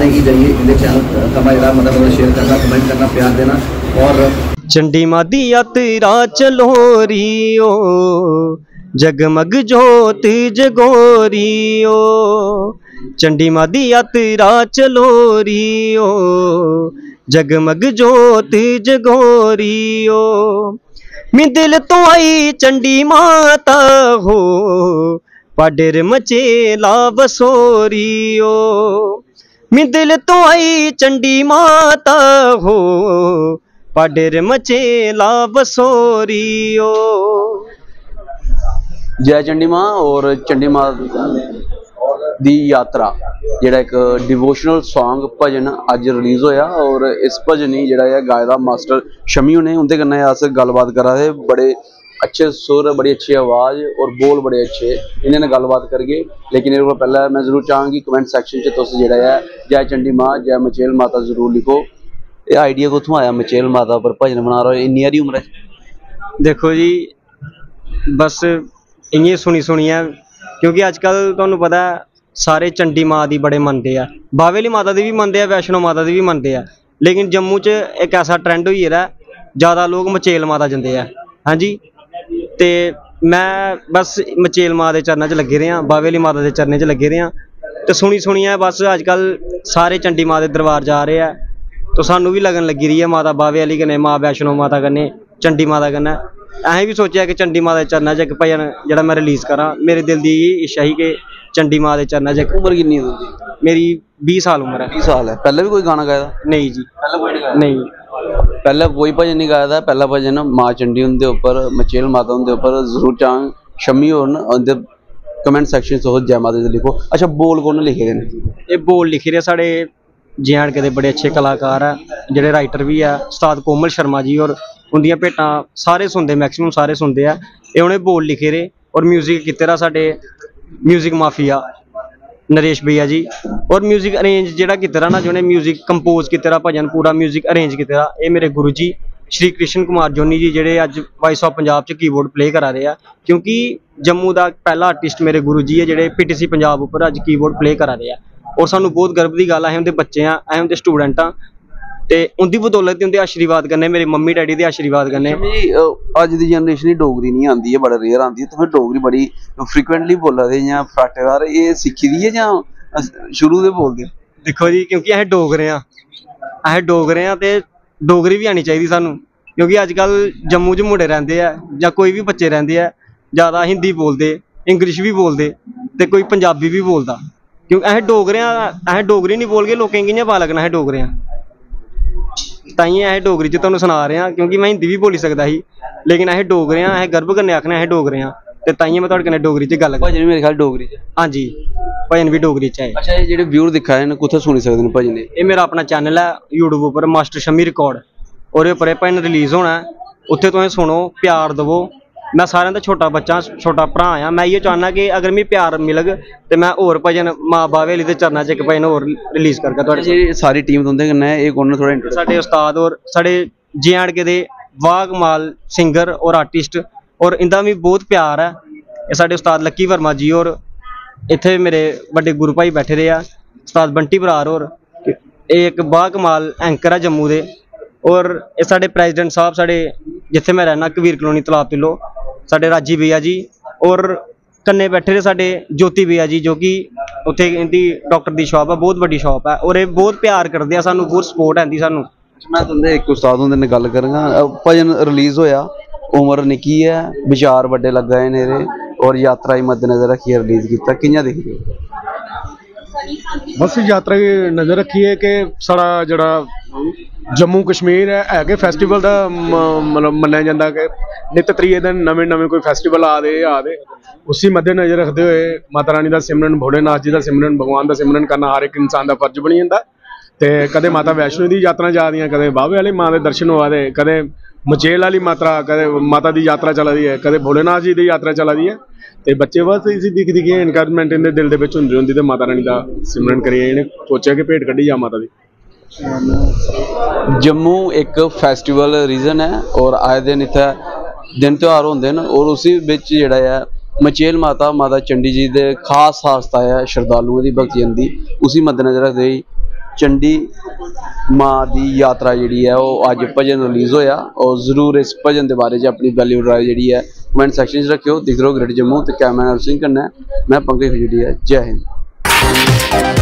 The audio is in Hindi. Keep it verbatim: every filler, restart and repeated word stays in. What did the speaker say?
आने की चाहिए। मेरे चैनल का मजेदार मतलब शेयर करना, कमेंट करना, प्यार देना। और चंडी माँ दी यात्रा चलो रियो, जगमग जोत जगोरियो। चंडी माँ दी यात्रा चलो रियो, जगमग जोत जगोरियो। मिदिल तो आई चंडी माता हो, पाडर मचेला बसोरियो। मिदिल तो आई चंडी माता हो, पाडर मचेला बसोरियो। जय चंडी माँ। और चंडी माँ दी यात्रा जेड़ा एक डिवोशनल सॉन्ग भजन अज रिलीज होया, और इस भजन ही जेड़ा है गाए दा मास्टर शमी ने। उनके कन्नै अस गल्लबात करा दे, बड़े अच्छे सुर, बड़ी अच्छी आवाज़ और बोल बड़े अच्छे। इन्हें गल्लबात करगे, लेकिन इस कोला पहले मैं जरूर चाहांगा कि कमेंट सैक्शन च तुस जेड़ा है जय चंडी माँ, जय मचेल माता जरूर लिखो। ये आइडिया कुत्थों आया मचेल माता पर भजन बना रहे हो इन्नी हारी उम्र? देखो जी, बस इ'यां सुनी सुनिया, क्योंकि अजकल तुहानू पता है सारे चंडी माँ दी बड़े मनदे आ, बाह्वे आह्ली माता दी भी मनदे आ, वैष्णो माता दी भी मनदे आ, लेकिन जम्मू च इक ऐसा ट्रेंड होई गेदा है ज़्यादा लोग मचेल माता जंदे आ। हां जी, ते मैं बस मचेल माँ दे चरणें च लग्गे दे आं, बाह्वे आह्ली माता दे चरणें च लग्गे दे आं। ते सुनी सुनियै बस अजकल सारे चंडी माँ दे दरबार जा रहे आ, तो सानू भी लगन लग्गी रही है माता बाह्वे आह्ली कन्नै, मां वैष्णो माता कन्नै, चंडी माता कन्नै। असें भी सोचेआ कि चंडी माता दे चरणें च इक भजन जेह्ड़ा मैं रिलीज़ करां। मेरे दिल दी इच्छा ही कि चंडी माँ के चरणा च। उम्र कितनी है तुंदी? मेरी बीस साल उम्र है। बीस साल है। पहले भी कोई गाना गाया था? नहीं जी, पहले कोई नहीं गाया। नहीं, पहले कोई भजन नहीं गाया था। पहला भजन माँ चंडी उनके उपर, मचेल माता उनके उपर। जरूर चांग शमी होर कमेंट सैक्शन च जय माता दी लिखो। अच्छा, बोल कौन लिखे ने? ये बोल लिखे ने साढ़े जे एंड के बड़े अच्छे कलाकार है, जेह्ड़े राइटर भी है, उस्ताद कोमल शर्मा जी। और उनदियां भेटां सारे सुनते, मैक्सिमम सारे सुनते हैं। ये उन्हें बोल लिखे ने और म्यूजिक कीते दा साढ़े म्यूजिक माफिया नरेश भैया जी। और म्यूजिक अरेंज जेड़ा कीते दा ना, जिन्हें म्यूजिक कंपोज कीते दा भजन पूरा म्यूजिक अरेंज कीते दा, एह् मेरे गुरु जी श्री कृष्ण कुमार जोनी जी, जेह्ड़े अज वॉइस ऑफ पंजाब च कीबोर्ड प्ले करा रहे हैं। क्योंकि जम्मू का पहला आर्टिस्ट मेरे गुरु जी है, जेह्ड़े पी टी सी पंजाब उपर अज कीबोर्ड प्ले करा रहे हैं। और सानू बहुत गर्व की गल, असीं उनके बच्चे हाँ, असीं उनके स्टूडेंट हाँ। ते उनकी बदौलत, उनके आशीर्वाद कन्नै, मेरे मम्मी डैडी के आशीर्वाद कन्नै। अज दी जनरेशन डोगरी नहीं आती है, बड़ा रेयर आती है। तुम डोगरी बड़ी फ्रीकुएंटली बोला दे जां फराटेदार, ये सीखी दी है जां शुरू से बोलदे? दिक्खो जी, क्योंकि अस डोगरे आं, अस डोगरे आं ते डोगरी भी आनी चाहिदी सानू। क्योंकि अजकल जम्मू च मुंडे रहिंदे आ जां कोई भी बच्चे रहिंदे आ, ज़्यादा हिंदी बोलदे, इंग्लिश भी बोलदे, ते कोई पंजाबी भी बोलदा। क्योंकि अस डोगरे आं, अस डोगरी नहीं बोलगे लोकें गी कि'यां पता लग्गना अस डोगरे आं? ताइयें अस डोगरी च तुहानू सुना रहे हैं, क्योंकि मैं हिंदी भी बोली सकदा ही, लेकिन अस डोगरे आं। अस गर्व कन्नै आखने अस डोगरे आं, ते ताइयें मैं तुहाडे कन्नै डोगरी च गल्ल करां। भजन मेरे ख्याल डोगरी च? हां जी, भजन भी डोगरी च है। अच्छा, एह् जेह्ड़े व्यूअर दिक्खा दे न, कुत्थै सुनी सकदे न भजन? एह् मेरा अपना चैनल है यूट्यूब उपर, मास्टर शमी रिकॉर्ड। ओह्दे उपर एह् भजन रिलीज़ होना है, उत्थे तुसीं सुनो, प्यार देवो। मैं सारेआं दा छोटा बच्चा, छोटा भरा आं। मैं इयो चाहना कि अगर मिगी प्यार मिलग ते मैं होर भजन मां बाह्वे आह्ली दे चरणा च इक भजन होर रिलीज करगा। तुहाडे जेह्ड़ी सारी टीम तुंदे कन्नै, एह् कौन थोड़ा इंट्रो? साडे उस्ताद और साडे जे एंड के दे वागमाल सिंगर और आर्टिस्ट, और इंदा मिगी बहुत प्यार है। एह् साडे उस्ताद लक्की वर्मा जी, और इत्थे मेरे बड्डे गुरु भाई बैठे दे आ उस्ताद बंटी बरार, और एह् इक वागमाल एंकर है जम्मू दे। और एह् साडे प्रेजिडेंट साहब, साडे जित्थे मैं रहिना कबीर कलोनी तलाब तिल्लो, साढ़े राजी भैया जी। और कन्ने बैठे दे साढ़े ज्योति भैया जी, जो कि उत्थे इंदी डॉक्टर दी शॉप है, बहुत बड़ी शॉप है। और ये बहुत प्यार करदे आ सानू, बहुत सपोर्ट है इंदी सानू। मैं तुंदे इक उस्ताद हुंदे ने गल करांगा। भजन रिलीज होया, उम्र निक्की है, विचार बड़े लग्गा ने रे, और यात्रा ही मद्देनजर रखिए रिलीज कीता। कि'यां दिखदे? बस यात्रा गी नज़र रखिए कि साढ़ा जेह्ड़ा जम्मू कश्मीर है, है कि फैसटिवल दा मतलब मन्नेया जांदा कि नित त्रीए दिन नमें नमें कोई फैसटिवल आ दे आ दे उसी मद्देनज़र रखदे होए माता रानी दा सिमरन, भोलेनाथ जी दा सिमरन, भगवान दा सिमरन करना हर इक इंसान दा फर्ज बनी जंदा। ते कदें माता वैष्णो दी यात्रा जा दियां, कदें बाह्वे आह्ली मां दे दर्शन होआ दे, कदें मचेल आह्ली मात्रा, कदें माता दी यात्रा चला दी है, कदें भोलेनाथ जी दी यात्रा चला दी है। ते बच्चे बस इसी दिक्ख दिक्खियै एनकरेजमेंट इंदे दिल दे बिच हुंदी रौंदी, ते माता रानी दा सिमरन करियै इ'नें सोचेआ कि भेंट कड्ढी जा माता दी। जम्मू एक फैसटिवल रीजन है, और आए दिन इत्थें दिन त्यौहार होंदे न, और उसी बिच जेह्ड़ा ऐ मचेल माता, माता चंडी जी दे खास आस्था ऐ श्रद्धालुएं दी, भगतियन दी। उसी मद्देनज़र रखदे होई चंडी मां दी यात्रा जी है वो अज भजन रिलीज़ होया और जरूर इस भजन के बारे अपनी वैल्यू राय जी है कमेंट सैक्शन रखियो। दिख रहो ग्रेटर जम्मू तो कैमरा सिंह कन्नै मैं पंकज खजूरिया। जय हिंद।